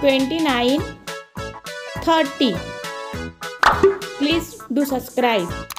29, 30. Please do subscribe.